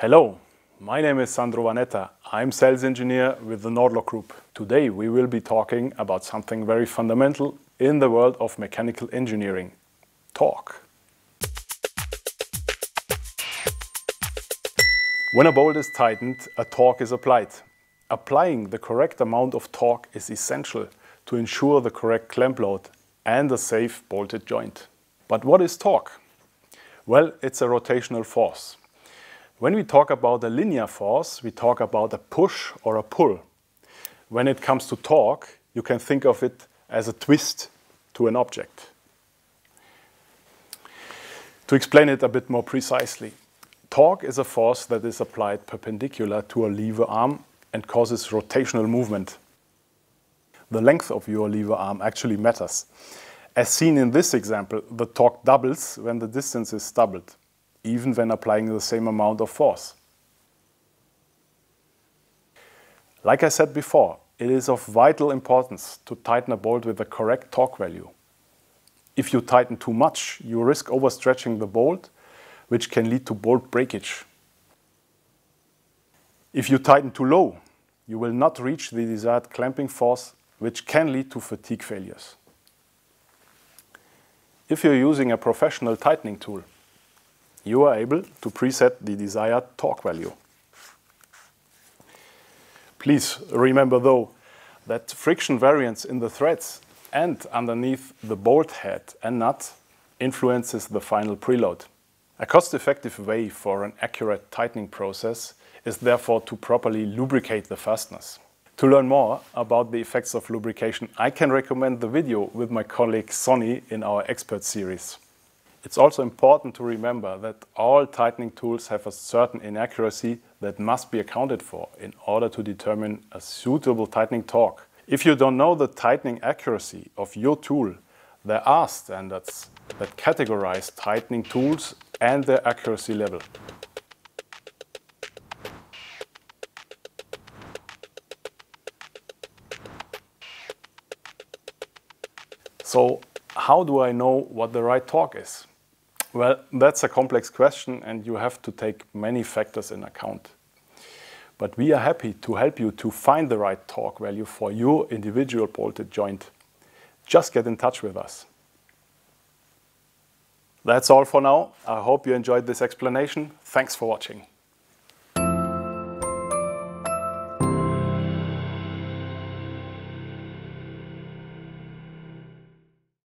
Hello, my name is Sandro Vanetta. I'm sales engineer with the Nord-Lock Group. Today we will be talking about something very fundamental in the world of mechanical engineering, torque. When a bolt is tightened, a torque is applied. Applying the correct amount of torque is essential to ensure the correct clamp load and a safe bolted joint. But what is torque? Well, it's a rotational force. When we talk about a linear force, we talk about a push or a pull. When it comes to torque, you can think of it as a twist to an object. To explain it a bit more precisely, torque is a force that is applied perpendicular to a lever arm and causes rotational movement. The length of your lever arm actually matters. As seen in this example, the torque doubles when the distance is doubled, even when applying the same amount of force. Like I said before, it is of vital importance to tighten a bolt with the correct torque value. If you tighten too much, you risk overstretching the bolt, which can lead to bolt breakage. If you tighten too low, you will not reach the desired clamping force, which can lead to fatigue failures. If you're using a professional tightening tool, you are able to preset the desired torque value. Please remember though that friction variance in the threads and underneath the bolt head and nut influences the final preload. A cost-effective way for an accurate tightening process is therefore to properly lubricate the fasteners. To learn more about the effects of lubrication, I can recommend the video with my colleague Sonny in our expert series. It's also important to remember that all tightening tools have a certain inaccuracy that must be accounted for in order to determine a suitable tightening torque. If you don't know the tightening accuracy of your tool, there are standards that categorize tightening tools and their accuracy level. So, how do I know what the right torque is? Well, that's a complex question and you have to take many factors in account. But we are happy to help you to find the right torque value for your individual bolted joint. Just get in touch with us. That's all for now. I hope you enjoyed this explanation. Thanks for watching.